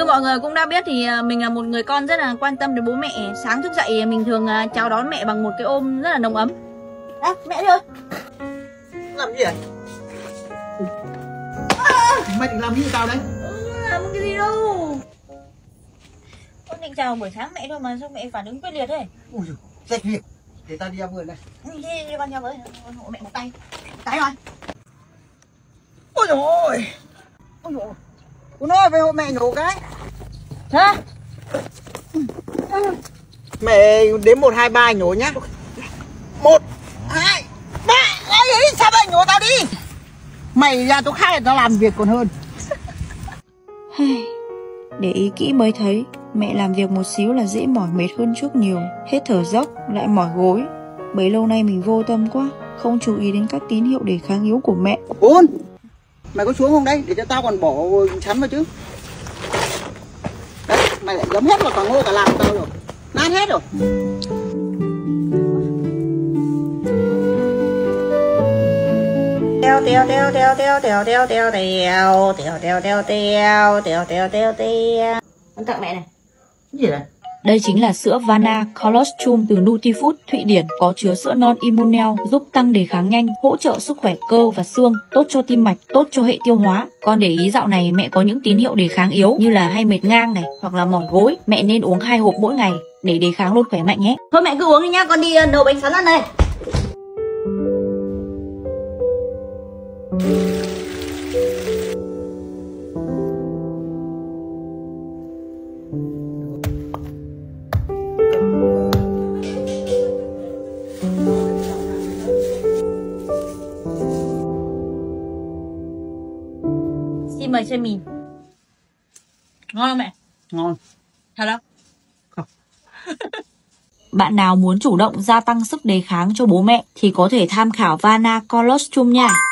Như mọi người cũng đã biết thì mình là một người con rất là quan tâm đến bố mẹ. Sáng thức dậy mình thường chào đón mẹ bằng một cái ôm rất là nồng ấm. À, mẹ ơi! Làm gì vậy? À, mày định làm gì tao đấy? Làm cái gì đâu. Con định chào buổi sáng mẹ thôi mà sao mẹ phản ứng quyết liệt thế? Ui giời, rách việc. Để tao đi ăn người này. Đi con nhau với, con hộ mẹ một tay. Cái rồi. Ôi trời ơi! Ôi trời ơi! Cô nói với hộ mẹ nhổ cái. Hả? Mẹ đến 1, 2, 3 nhổ nhá. 1, 2, 3. Cái gì? Sao mày nhổ tao đi? Mày ra chỗ khác tao làm việc còn hơn. Để ý kỹ mới thấy mẹ làm việc một xíu là dễ mỏi mệt hơn chút nhiều. Hết thở dốc lại mỏi gối. Bấy lâu nay mình vô tâm quá, không chú ý đến các tín hiệu đề kháng yếu của mẹ. Ôn! Mày có xuống không đấy? Để cho tao còn bỏ sắn vào chứ. Đấy, mày lại giấm hết vào cả ngô cả làng tao rồi. Nát hết rồi. Teo teo teo teo teo teo teo teo teo teo teo teo teo teo teo teo teo. Con tặng mẹ này. Cái gì này? Đây chính là sữa Värna Colostrum từ Nutifood, Thụy Điển, có chứa sữa non Immunel, giúp tăng đề kháng nhanh, hỗ trợ sức khỏe cơ và xương, tốt cho tim mạch, tốt cho hệ tiêu hóa. Con để ý dạo này mẹ có những tín hiệu đề kháng yếu như là hay mệt ngang này, hoặc là mỏi gối. Mẹ nên uống 2 hộp mỗi ngày để đề kháng luôn khỏe mạnh nhé. Thôi mẹ cứ uống đi nha, con đi nấu bánh sắn ăn đây. Xin mời xem mìn. Ngon không mẹ? Ngon. Thật không? Không. Bạn nào muốn chủ động gia tăng sức đề kháng cho bố mẹ thì có thể tham khảo Värna Colostrum nha.